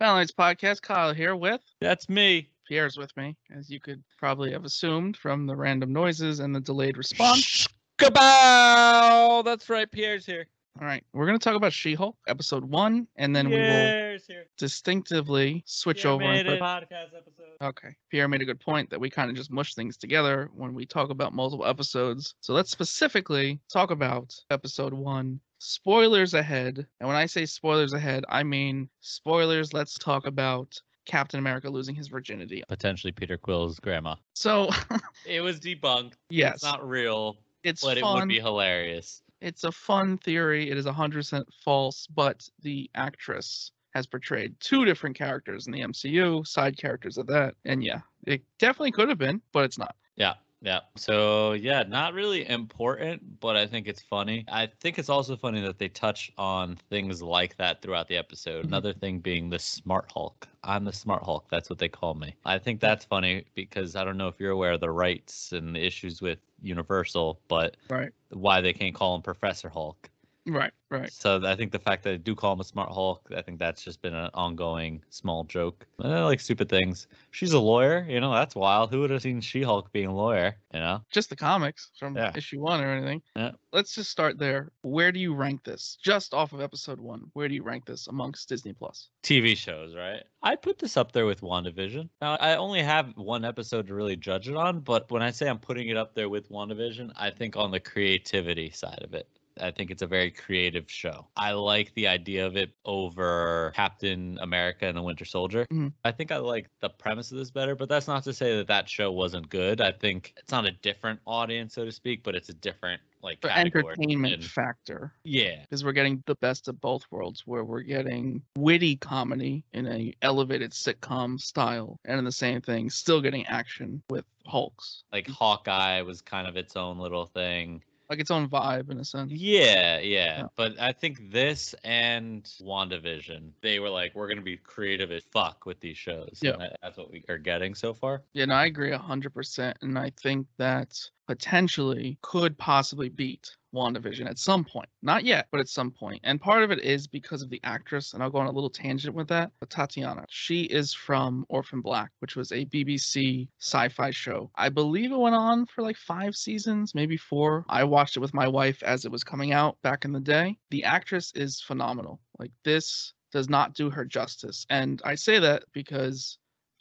Valentine's Podcast, Kyle here with... That's me. Pierre's with me, as you could probably have assumed from the random noises and the delayed response. Kabow! That's right, Pierre's here. All right, we're going to talk about She-Hulk, episode 1, and then we will distinctively switch over. Podcast episode. Okay, Pierre made a good point that we kind of just mush things together when we talk about multiple episodes. So let's specifically talk about episode 1. Spoilers ahead, and when I say spoilers ahead, I mean spoilers. Let's talk about Captain America losing his virginity. Potentially Peter Quill's grandma. So it was debunked. Yes. It's not real. It's but fun. It would be hilarious. It's a fun theory. It is 100% false, but the actress has portrayed two different characters in the MCU, side characters of that, and yeah, it definitely could have been, but it's not. Yeah. Yeah. So, yeah, not really important, but I think it's funny. I think it's also funny that they touch on things like that throughout the episode. Mm-hmm. Another thing being the Smart Hulk. I'm the Smart Hulk. That's what they call me. I think that's funny because I don't know if you're aware of the rights and the issues with Universal, but why they can't call him Professor Hulk. Right, right. So I think the fact that I do call him a Smart Hulk, I think that's just been an ongoing small joke. And I like stupid things. She's a lawyer, you know, that's wild. Who would have seen She-Hulk being a lawyer, you know? Just the comics from issue 1 or anything. Yeah. Let's just start there. Where do you rank this? Just off of episode 1, where do you rank this amongst Disney Plus? TV shows, right? I put this up there with WandaVision. Now, I only have one episode to really judge it on, but when I say I'm putting it up there with WandaVision, I think on the creativity side of it. I think it's a very creative show. I like the idea of it over Captain America and the Winter Soldier. Mm-hmm. I think I like the premise of this better, but that's not to say that that show wasn't good. I think it's not a different audience, so to speak, but it's a different category. Entertainment factor. Yeah. Because we're getting the best of both worlds, where we're getting witty comedy in a elevated sitcom style, and in the same thing, still getting action with Hulks. Like Hawkeye was kind of its own little thing. Like its own vibe in a sense. Yeah. But I think this and WandaVision, they were like, we're going to be creative as fuck with these shows. Yeah. And that's what we are getting so far. Yeah, no, I agree 100%. And I think that potentially could possibly beat WandaVision at some point. Not yet, but at some point. And part of it is because of the actress, and I'll go on a little tangent with that, but Tatiana. She is from Orphan Black, which was a BBC sci-fi show. I believe it went on for like 5 seasons, maybe 4. I watched it with my wife as it was coming out back in the day. The actress is phenomenal. Like, this does not do her justice. And I say that because...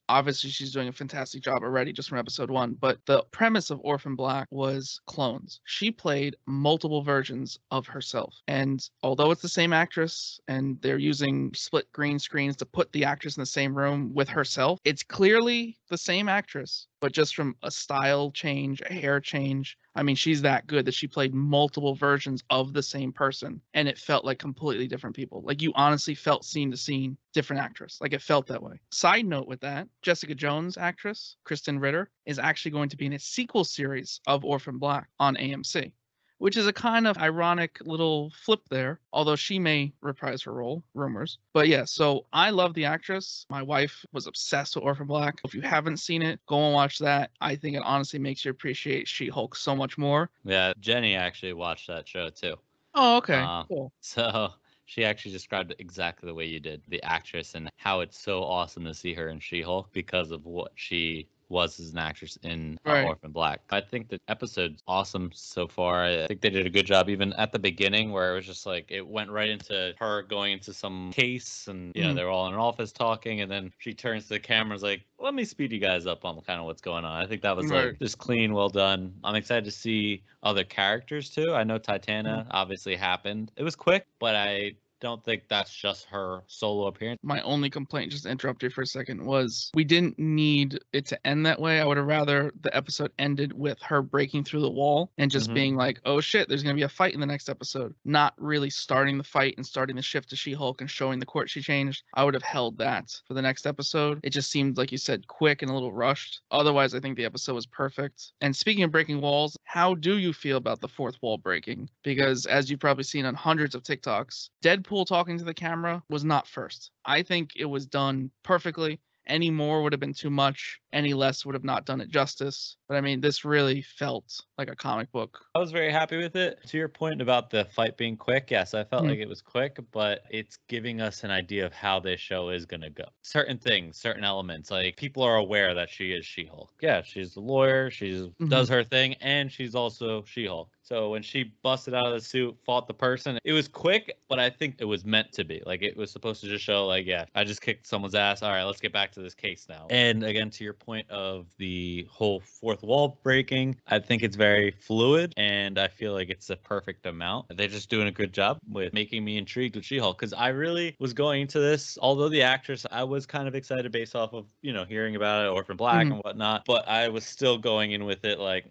obviously, she's doing a fantastic job already just from episode 1, but the premise of Orphan Black was clones. She played multiple versions of herself, and although it's the same actress and they're using split green screens to put the actress in the same room with herself, it's clearly the same actress, but just from a style change, a hair change. I mean, she's that good that she played multiple versions of the same person, and it felt like completely different people. Like, you honestly felt scene to scene, different actress. Like, it felt that way. Side note with that, Jessica Jones actress, Kristen Ritter, is actually going to be in a sequel series of Orphan Black on AMC, which is a kind of ironic little flip there, although she may reprise her role, rumors. But yeah, so I love the actress. My wife was obsessed with Orphan Black. If you haven't seen it, go and watch that. I think it honestly makes you appreciate She-Hulk so much more. Yeah, Jenny actually watched that show too. Oh, okay, cool. So she actually described it exactly the way you did, the actress, and how it's so awesome to see her in She-Hulk because of what she... was as an actress in Orphan Black. I think the episode's awesome so far. I think they did a good job even at the beginning where it was just like, it went right into her going into some case and, you know, they're all in an office talking, and then she turns to the camera's like, let me speed you guys up on kind of what's going on. I think that was like just clean, well done. I'm excited to see other characters too. I know Titania obviously happened. It was quick, but I don't think that's just her solo appearance. My only complaint, just to interrupt you for a second, was we didn't need it to end that way. I would have rather the episode ended with her breaking through the wall and just being like, oh shit, there's gonna be a fight in the next episode, not really starting the fight and starting the shift to She-Hulk and showing the court she changed. I would have held that for the next episode. It just seemed, like you said, quick and a little rushed. Otherwise, I think the episode was perfect. And speaking of breaking walls, how do you feel about the fourth wall breaking? Because as you've probably seen on hundreds of TikToks, Deadpool talking to the camera was not first. I think it was done perfectly. Any more would have been too much. Any less would have not done it justice. But I mean, this really felt like a comic book. I was very happy with it. To your point about the fight being quick, yes, I felt like it was quick, but it's giving us an idea of how this show is going to go. Certain things, certain elements, like people are aware that she is She-Hulk. Yeah, she's the lawyer. She does her thing, and she's also She-Hulk. So when she busted out of the suit, fought the person, it was quick, but I think it was meant to be. Like, it was supposed to just show, like, yeah, I just kicked someone's ass. All right, let's get back to this case now. And again, to your point of the whole fourth wall breaking, I think it's very fluid, and I feel like it's the perfect amount. They're just doing a good job with making me intrigued with She-Hulk, because I really was going into this, although the actress, I was kind of excited based off of, you know, hearing about it, Orphan Black and whatnot, but I was still going in with it like,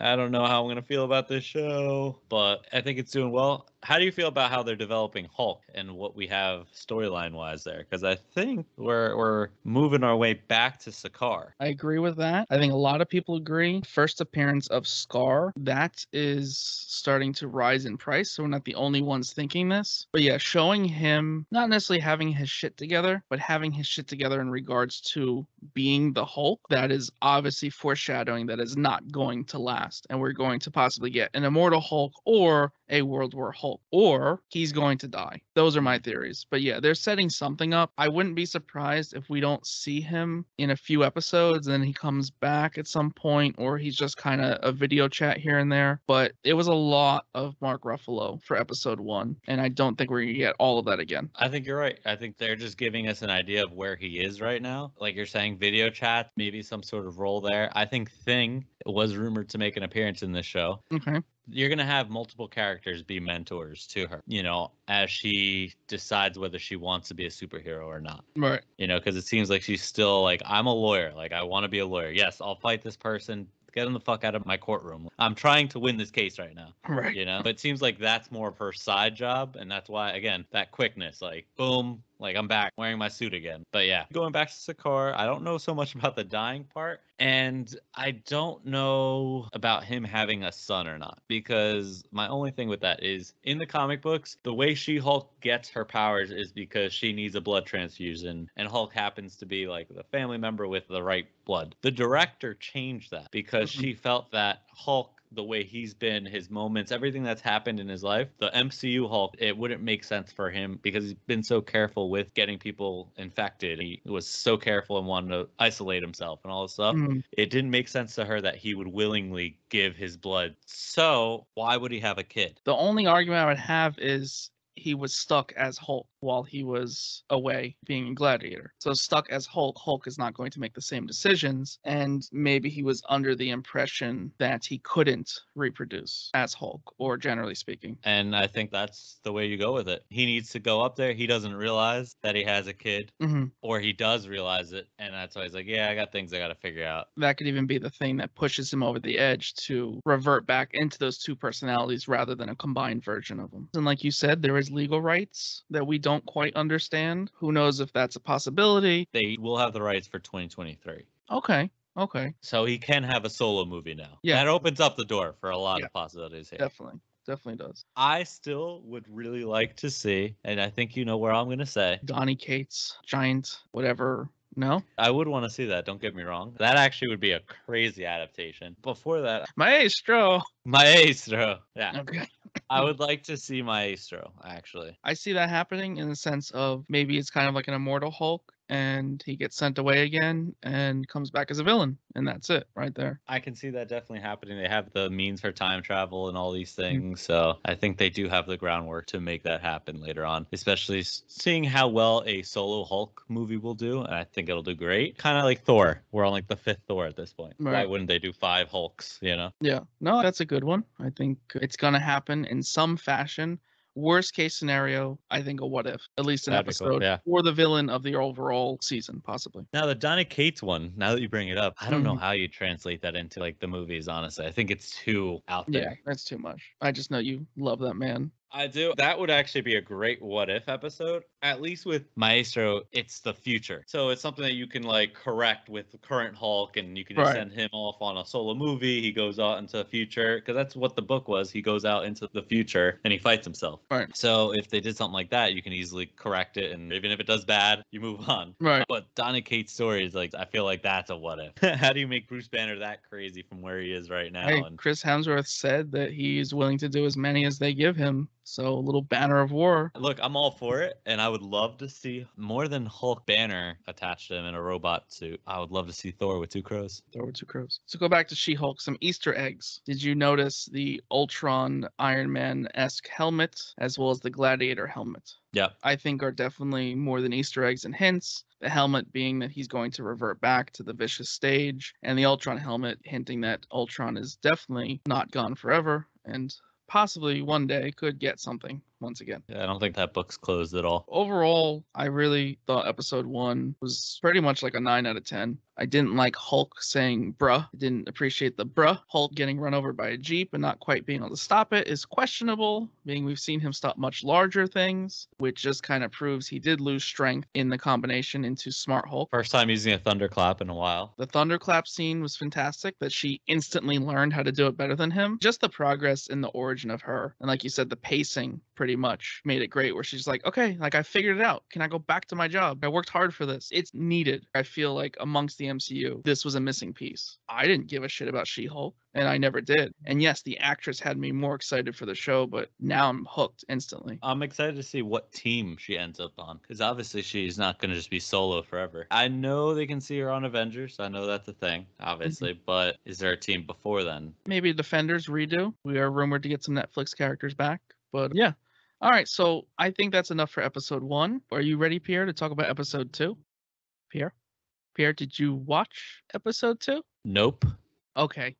I don't know how I'm going to feel about this show, but I think it's doing well. How do you feel about how they're developing Hulk and what we have storyline wise there? Because I think we're moving our way back to Sakaar. I agree with that. I think a lot of people agree. First appearance of Sakaar, that is starting to rise in price, so we're not the only ones thinking this. But yeah, showing him not necessarily having his shit together, but having his shit together in regards to being the Hulk, that is obviously foreshadowing that is not going to last, and we're going to possibly get an Immortal Hulk or a World War Hulk, or he's going to die. Those are my theories. But yeah, they're setting something up. I wouldn't be surprised if we don't see him in a few episodes and then he comes back at some point, or he's just kind of a video chat here and there. But it was a lot of Mark Ruffalo for episode 1, and I don't think we're going to get all of that again. I think you're right. I think they're just giving us an idea of where he is right now. Like you're saying, video chat, maybe some sort of role there. I think Thing was rumored to make an appearance in this show. Okay. You're going to have multiple characters be mentors to her, you know, as she decides whether she wants to be a superhero or not. Right. You know, because it seems like she's still like, I'm a lawyer. Like, I want to be a lawyer. Yes, I'll fight this person. Get him the fuck out of my courtroom. I'm trying to win this case right now. Right. You know, but it seems like that's more of her side job. And that's why, again, that quickness, like, boom. Like, I'm back wearing my suit again. But yeah, going back to Sakaar, I don't know so much about the dying part. And I don't know about him having a son or not, because my only thing with that is in the comic books, the way She-Hulk gets her powers is because she needs a blood transfusion. And Hulk happens to be like the family member with the right blood. The director changed that because she felt that Hulk, the way he's been, his moments, everything that's happened in his life, the MCU Hulk, it wouldn't make sense for him because he's been so careful with getting people infected. He was so careful and wanted to isolate himself and all this stuff. It didn't make sense to her that he would willingly give his blood. So why would he have a kid? The only argument I would have is he was stuck as Hulk while he was away being Gladiator. So stuck as Hulk, Hulk is not going to make the same decisions, and maybe he was under the impression that he couldn't reproduce as Hulk, or generally speaking. And I think that's the way you go with it. He needs to go up there. He doesn't realize that he has a kid, or he does realize it, and that's why he's like, yeah, I got things I got to figure out. That could even be the thing that pushes him over the edge to revert back into those two personalities rather than a combined version of them. And like you said, there is legal rights that we don't quite understand. Who knows if that's a possibility? They will have the rights for 2023. Okay. So he can have a solo movie now. Yeah. That opens up the door for a lot of possibilities here. Definitely does. I still would really like to see, and I think you know where I'm going to say, Donny Cates, giant, whatever. No? I would want to see that, don't get me wrong. That actually would be a crazy adaptation. Before that, Maestro. Yeah. Okay. I would like to see Maestro, actually. I see that happening in the sense of maybe it's kind of like an Immortal Hulk, and he gets sent away again and comes back as a villain, and that's it right there. I can see that definitely happening. They have the means for time travel and all these things, so I think they do have the groundwork to make that happen later on, especially seeing how well a solo Hulk movie will do, and I think it'll do great. Kind of like Thor. We're on like the 5th Thor at this point. Right. Why wouldn't they do 5 Hulks, you know? Yeah. No, that's a good one. I think it's going to happen in some fashion. Worst case scenario, I think a what if, at least an episode, or the villain of the overall season, possibly. Now, the Donny Cates one, now that you bring it up, I don't know how you translate that into like the movies, honestly. I think it's too out there. Yeah, that's too much. I just know you love that man. I do. That would actually be a great what if episode. At least with Maestro, it's the future. So it's something that you can like correct with the current Hulk, and you can just send him off on a solo movie. He goes out into the future because that's what the book was. He goes out into the future and he fights himself. Right. So if they did something like that, you can easily correct it. And even if it does bad, you move on. Right. But Donny Cates' story is like, I feel like that's a what if. How do you make Bruce Banner that crazy from where he is right now? Hey, and Chris Hemsworth said that he's willing to do as many as they give him. So a little Banner of War. Look, I'm all for it, and I would love to see more than Hulk Banner attached to him in a robot suit. I would love to see Thor with two crows. Thor with two crows. So go back to She-Hulk, some Easter eggs. Did you notice the Ultron Iron Man-esque helmet as well as the Gladiator helmet? Yeah. I think are definitely more than Easter eggs and hints. The helmet being that he's going to revert back to the vicious stage, and the Ultron helmet hinting that Ultron is definitely not gone forever and possibly one day could get something once again. Yeah, I don't think that book's closed at all. Overall, I really thought episode 1 was pretty much like a 9 out of 10. I didn't like Hulk saying bruh. I didn't appreciate the bruh. Hulk getting run over by a jeep and not quite being able to stop it is questionable, being we've seen him stop much larger things, which just kind of proves he did lose strength in the combination into Smart Hulk. First time using a Thunderclap in a while. The Thunderclap scene was fantastic, that she instantly learned how to do it better than him. Just the progress in the origin of her. And like you said, the pacing pretty much made it great, where she's like, okay, like I figured it out. Can I go back to my job? I worked hard for this. It's needed. I feel like amongst the MCU, this was a missing piece. I didn't give a shit about She-Hulk, and I never did. And yes, the actress had me more excited for the show, but now I'm hooked instantly. I'm excited to see what team she ends up on, because obviously she's not going to just be solo forever. I know they can see her on Avengers. I know that's a thing, obviously, but is there a team before then? Maybe Defenders redo. We are rumored to get some Netflix characters back, but yeah. All right, so I think that's enough for episode 1. Are you ready, Pierre, to talk about episode 2? Pierre? Pierre, did you watch episode 2? Nope. Okay.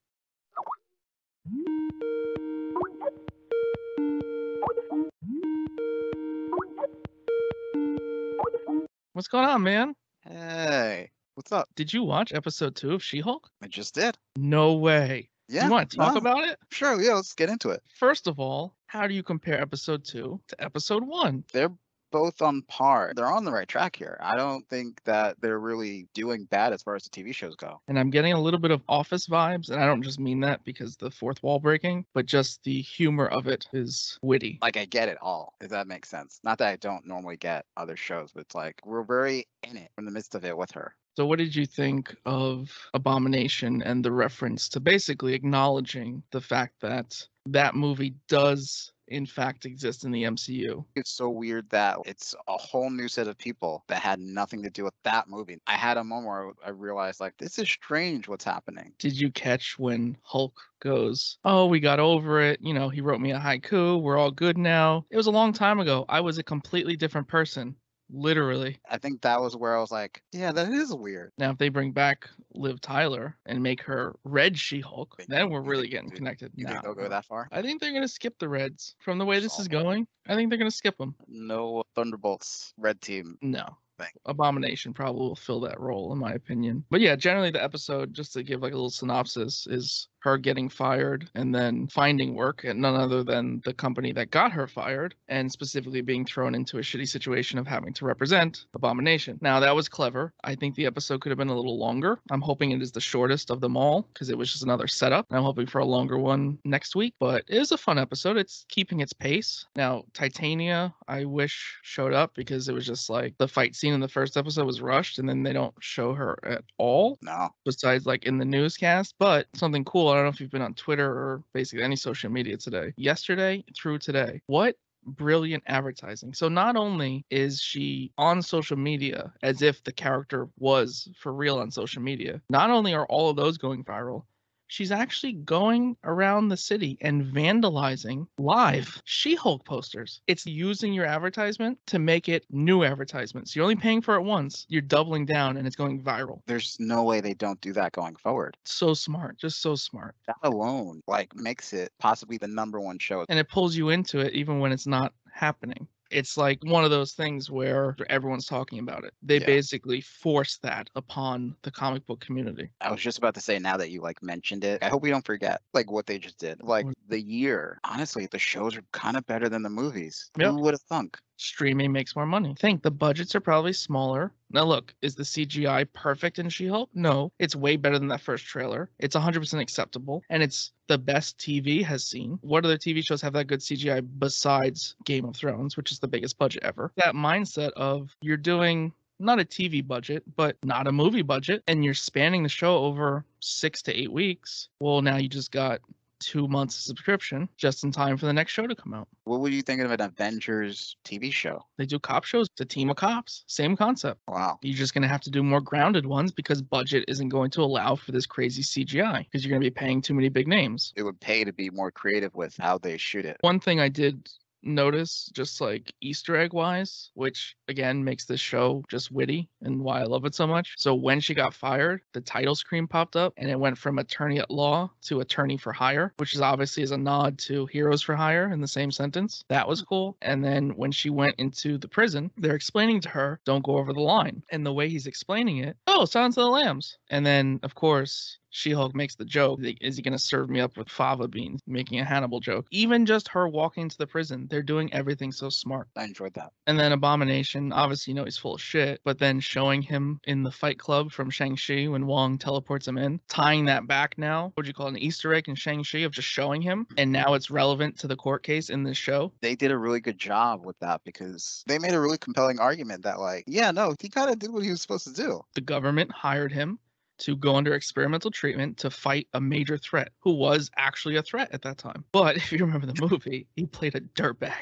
What's going on, man? Hey, what's up? Did you watch episode 2 of She-Hulk? I just did. No way. Yeah. You want to talk about it? Sure, yeah, let's get into it. First of all, how do you compare episode 2 to episode 1? They're both on par. They're on the right track here. I don't think that they're really doing bad as far as the TV shows go. And I'm getting a little bit of Office vibes, and I don't just mean that because the fourth wall breaking, but just the humor of it is witty. Like, I get it all, if that makes sense. Not that I don't normally get other shows, but it's like, we're very in it, in the midst of it with her. So what did you think of Abomination and the reference to basically acknowledging the fact that that movie does in fact exist in the MCU? It's so weird that it's a whole new set of people that had nothing to do with that movie. I had a moment where I realized, like, this is strange what's happening. Did you catch when Hulk goes, oh, we got over it, you know, he wrote me a haiku, we're all good now. It was a long time ago. I was a completely different person. Literally. I think that was where I was like, yeah, that is weird. Now, if they bring back Liv Tyler and make her red She-Hulk, then we're really getting connected. You think they'll go that far? I think they're going to skip the reds. From the way this is going, I think they're going to skip them. No Thunderbolts red team. No. Thing. Abomination probably will fill that role, in my opinion. But yeah, generally the episode, just to give like a little synopsis, is her getting fired and then finding work at none other than the company that got her fired, and specifically being thrown into a shitty situation of having to represent Abomination. Now, that was clever. I think the episode could have been a little longer. I'm hoping it is the shortest of them all because it was just another setup. I'm hoping for a longer one next week, but it is a fun episode. It's keeping its pace. Now, Titania, I wish showed up because it was just like the fight scene in the first episode was rushed, and then they don't show her at all. No. Besides like in the newscast. But something cool, I don't know if you've been on Twitter or basically any social media today, yesterday through today, what brilliant advertising. So not only is she on social media as if the character was for real on social media, not only are all of those going viral, she's actually going around the city and vandalizing live She-Hulk posters. It's using your advertisement to make it new advertisements. You're only paying for it once. You're doubling down, and it's going viral. There's no way they don't do that going forward. So smart. Just so smart. That alone, like, makes it possibly the number 1 show. And it pulls you into it even when it's not happening. it's like one of those things where everyone's talking about it. They basically force that upon the comic book community. I was just about to say, now that you like mentioned it, I hope we don't forget like what they just did. Like the year, honestly, the shows are kind of better than the movies. Yep. Who would have thunk? Streaming makes more money. I think the budgets are probably smaller. Now look, is the CGI perfect in She-Hulk? No, it's way better than that first trailer. It's 100% acceptable, and it's the best TV has seen. What other TV shows have that good CGI besides Game of Thrones, which is the biggest budget ever? That mindset of you're doing not a TV budget, but not a movie budget, and you're spanning the show over 6 to 8 weeks. Well, now you just got 2 months of subscription just in time for the next show to come out. What were you thinking of an Avengers TV show? They do cop shows. It's a team of cops. Same concept. Wow. You're just going to have to do more grounded ones because budget isn't going to allow for this crazy CGI because you're going to be paying too many big names. It would pay to be more creative with how they shoot it. One thing I did notice, just like Easter egg wise, which again makes this show just witty and why I love it so much. So when she got fired, the title screen popped up and it went from Attorney at Law to Attorney for Hire, which is obviously is a nod to Heroes for Hire in the same sentence. That was cool. And then when she went into the prison, they're explaining to her, don't go over the line. And the way he's explaining it, oh, Silence of the Lambs. And then of course, She-Hulk makes the joke, is he going to serve me up with fava beans, making a Hannibal joke. Even just her walking to the prison, they're doing everything so smart. I enjoyed that. And then Abomination, obviously, you know, he's full of shit, but then showing him in the Fight Club from Shang-Chi when Wong teleports him in, tying that back now, what do you call it, an Easter egg in Shang-Chi of just showing him, and now it's relevant to the court case in this show. They did a really good job with that because they made a really compelling argument that like, yeah, no, he kind of did what he was supposed to do. The government hired him to go under experimental treatment to fight a major threat, who was actually a threat at that time. But if you remember the movie, he played a dirtbag.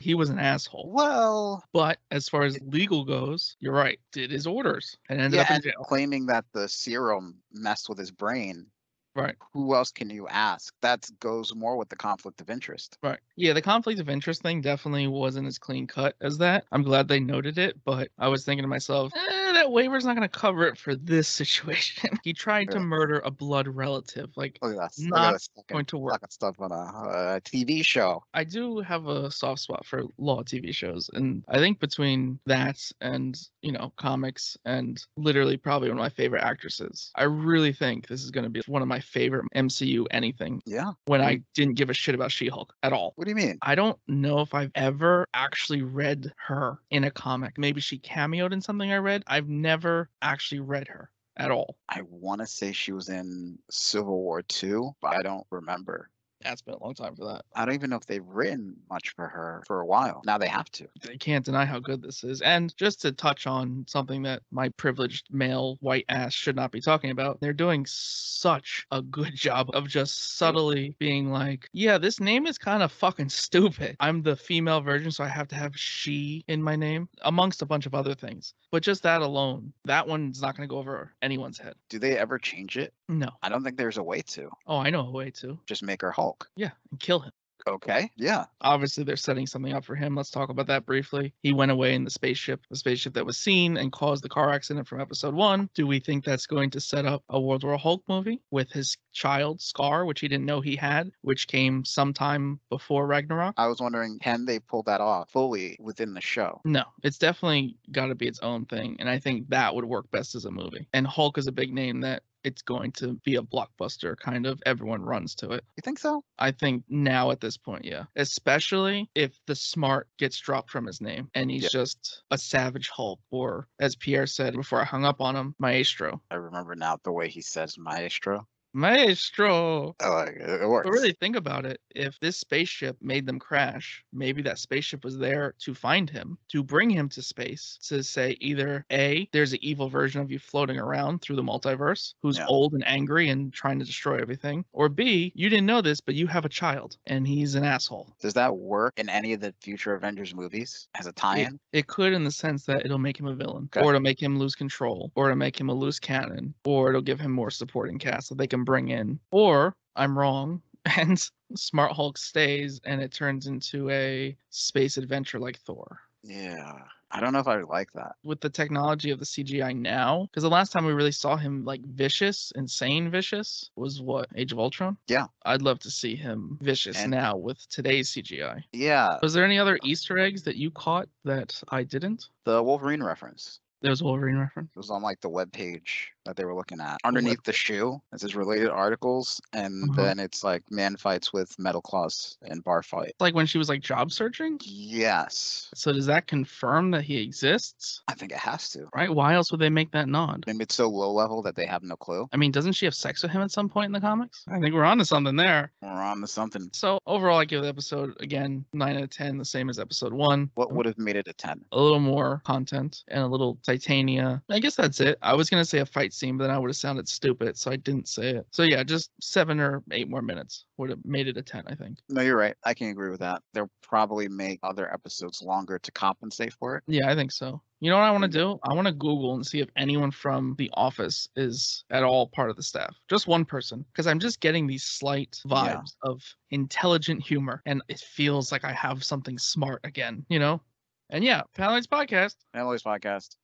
He was an asshole. Well... But as far as legal goes, you're right, did his orders and ended up in jail. Claiming that the serum messed with his brain. Right. Who else can you ask? That goes more with the conflict of interest. Right. Yeah, the conflict of interest thing definitely wasn't as clean cut as that. I'm glad they noted it, but I was thinking to myself, that waiver's not going to cover it for this situation. He tried to murder a blood relative. Like, not going to work. Stuff on a TV show. I do have a soft spot for law TV shows, and I think between that and, you know, comics and literally probably one of my favorite actresses, I really think this is going to be one of my favorite MCU anything. Yeah. When I didn't give a shit about She-Hulk at all. What do you mean? I don't know if I've ever actually read her in a comic. Maybe she cameoed in something I read. I've never actually read her at all. I want to say she was in Civil War II, but I don't remember. That's been a long time for that. I don't even know if they've written much for her for a while. Now they have to. They can't deny how good this is. And just to touch on something that my privileged male white ass should not be talking about, they're doing such a good job of just subtly being like, yeah, this name is kind of fucking stupid. I'm the female version, so I have to have she in my name, amongst a bunch of other things. But just that alone, that one's not going to go over anyone's head. Do they ever change it? No. I don't think there's a way to. Oh, I know a way to. Just make her Hulk. Yeah, and kill him. Okay, yeah. Obviously, they're setting something up for him. Let's talk about that briefly. He went away in the spaceship that was seen and caused the car accident from episode 1. Do we think that's going to set up a World War Hulk movie with his child, Sakaar, which he didn't know he had, which came sometime before Ragnarok? I was wondering, can they pull that off fully within the show? No, it's definitely got to be its own thing, and I think that would work best as a movie. And Hulk is a big name that it's going to be a blockbuster kind of. Everyone runs to it. You think so? I think now at this point, yeah. Especially if the smart gets dropped from his name and he's just a savage Hulk, or as Pierre said before I hung up on him, Maestro. I remember now the way he says Maestro. Maestro. I like it. It works. But really think about it. If this spaceship made them crash, maybe that spaceship was there to find him, to bring him to space, to say either A, there's an evil version of you floating around through the multiverse who's old and angry and trying to destroy everything, or B, you didn't know this, but you have a child and he's an asshole. Does that work in any of the future Avengers movies as a tie-in? It could, in the sense that it'll make him a villain, or it'll make him lose control, or it'll make him a loose cannon, or it'll give him more supporting cast that they can bring in. Or I'm wrong and Smart Hulk stays and it turns into a space adventure like Thor. Yeah. I don't know if I would like that. With the technology of the CGI now, because the last time we really saw him like vicious, insane vicious, was what, Age of Ultron? Yeah. I'd love to see him vicious and now with today's CGI. Yeah. Was there any other Easter eggs that you caught that I didn't? The Wolverine reference. There was a Wolverine reference? It was on like the webpage that they were looking at. Underneath the shoe, it says related articles, and then it's like man fights with metal claws and bar fight. Like when she was like job searching? Yes. So does that confirm that he exists? I think it has to. Right? Why else would they make that nod? And it's so low level that they have no clue. I mean, doesn't she have sex with him at some point in the comics? I think we're on to something there. We're on to something. So overall, I give the episode, again, 9 out of 10, the same as episode 1. What would have made it a 10? A little more content and a little Titania. I guess that's it. I was going to say a fight scene, but then I would have sounded stupid, so I didn't say it. So yeah, just 7 or 8 more minutes would have made it a 10, I think. No, you're right. I can agree with that. They'll probably make other episodes longer to compensate for it. Yeah, I think so. You know what I want to do? I want to Google and see if anyone from The Office is at all part of the staff. Just one person. Because I'm just getting these slight vibes of intelligent humor, and it feels like I have something smart again, you know? And yeah, Panellites Podcast. Panellites Podcast.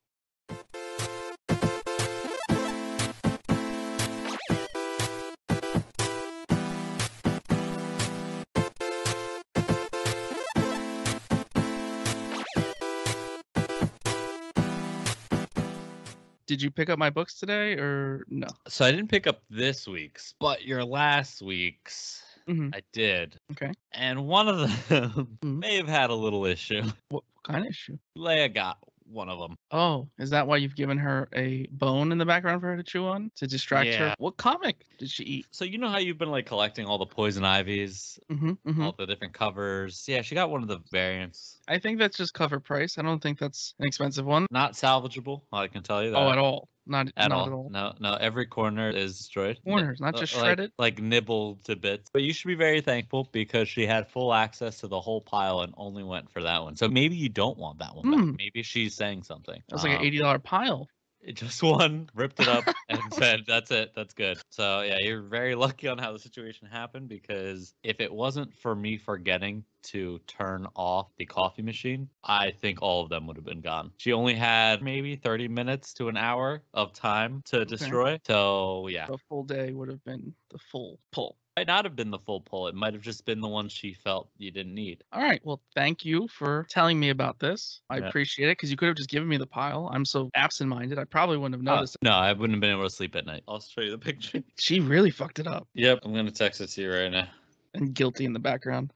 Did you pick up my books today or no? So I didn't pick up this week's, but your last week's I did. Okay. And one of them may have had a little issue. What kind of issue? Leia got one of them. Oh, is that why you've given her a bone in the background for her to chew on? To distract her? What comic did she eat? So you know how you've been like collecting all the poison ivies, all the different covers? Yeah, she got one of the variants. I think that's just cover price. I don't think that's an expensive one. Not salvageable, I can tell you that. Oh, at all. Not at all. No, every corner is destroyed. Corners, not just shredded. Like nibbled to bits. But you should be very thankful because she had full access to the whole pile and only went for that one. So maybe you don't want that one back. Maybe she's saying something. That's like an $80 pile. It just one, ripped it up, and said, that's it, that's good. So yeah, you're very lucky on how the situation happened, because if it wasn't for me forgetting to turn off the coffee machine, I think all of them would have been gone. She only had maybe 30 minutes to an hour of time to destroy. So yeah. The full day would have been the full pull. Might not have been the full pull. It might have just been the one she felt you didn't need. All right. Well, thank you for telling me about this. I appreciate it, because you could have just given me the pile. I'm so absent-minded. I probably wouldn't have noticed. No, I wouldn't have been able to sleep at night. I'll show you the picture. She really fucked it up. Yep. I'm going to text it to you right now. And guilty in the background.